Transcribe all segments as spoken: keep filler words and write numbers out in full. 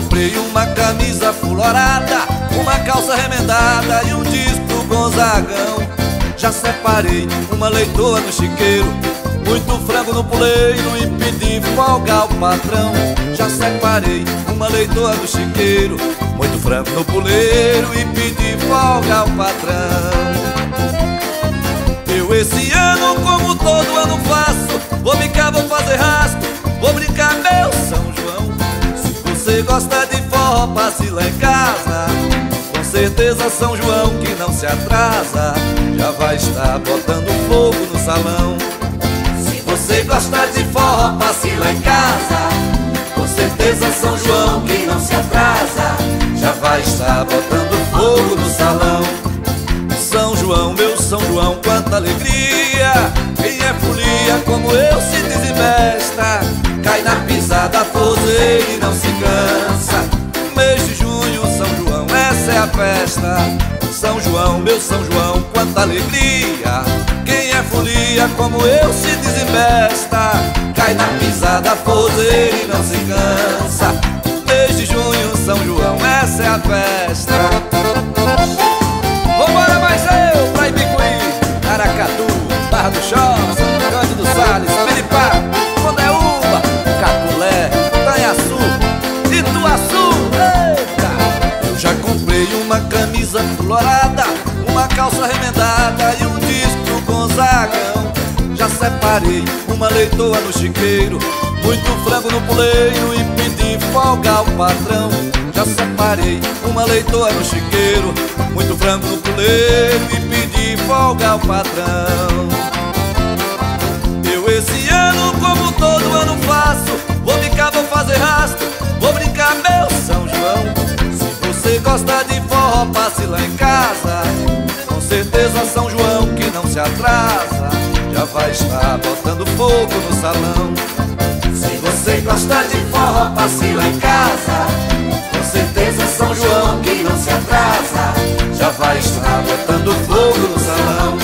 comprei uma camisa fulorada, uma calça remendada e um disco Gonzagão. Já separei uma leitoa no chiqueiro, muito frango no puleiro e pedi folga ao patrão. Já separei uma leitoa no chiqueiro, muito frango no puleiro e pedi folga ao patrão. Eu esse ano, como todo ano faço, vou brincar, vou fazer rasgo, vou brincar meu São João. Se você gosta de forró, passe lá em casa, com certeza São João que não se atrasa já vai estar botando fogo no salão. Se você gosta de forró, passe lá em casa, com certeza São João que não se atrasa já vai estar botando fogo no salão. São João, meu São João, quanta alegria! Quem é folia como eu se desinvesta, cai na pisada, forzeia e não se cansa. Mês de junho, São João, essa é a festa. São João, meu São João, quanta alegria! Quem é folia como eu se desinvesta, cai na pisada, forzeia e não se cansa. Mês de junho, São João, essa é a festa. Uma camisa florada, uma calça remendada e um disco Gonzagão. Já separei uma leitoa no chiqueiro, muito frango no puleiro e pedi folga ao patrão. Já separei uma leitoa no chiqueiro, muito frango no puleiro e pedi folga ao patrão. Eu esse ano, como todo ano faço, vou brincar, vou fazer rastro, vou brincar meu São João. Se você gosta de forró, passe lá em casa, com certeza São João que não se atrasa já vai estar botando fogo no salão. Se você gosta de forró, passe lá em casa, com certeza São João que não se atrasa já vai estar botando fogo no salão.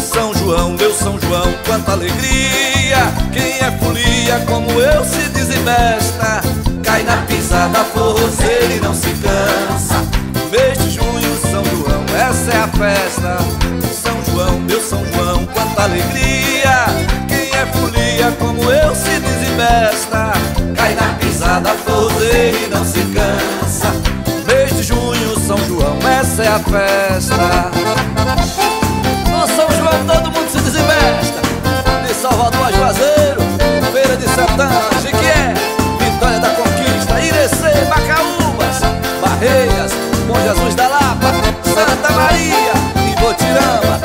São João, meu São João, quanta alegria! Quem é folia como eu se desinvesta, cai na pisada, forrozeira e não se cansa. Mês de junho, São João, essa é a festa. São João, meu São João, quanta alegria! Quem é folia como eu se desinvesta, cai na pisada, forrozeira e não se cansa. Mês de junho, São João, essa é a festa. Ó São João, todo mundo se desinvesta, de Salvador a Juazeiro, Feira de Santana, Jequié, Vitória da Conquista, Irecê, Macaúbas, Barreiras, Bom Jesus da Lapa, Santa Maria e Botirama.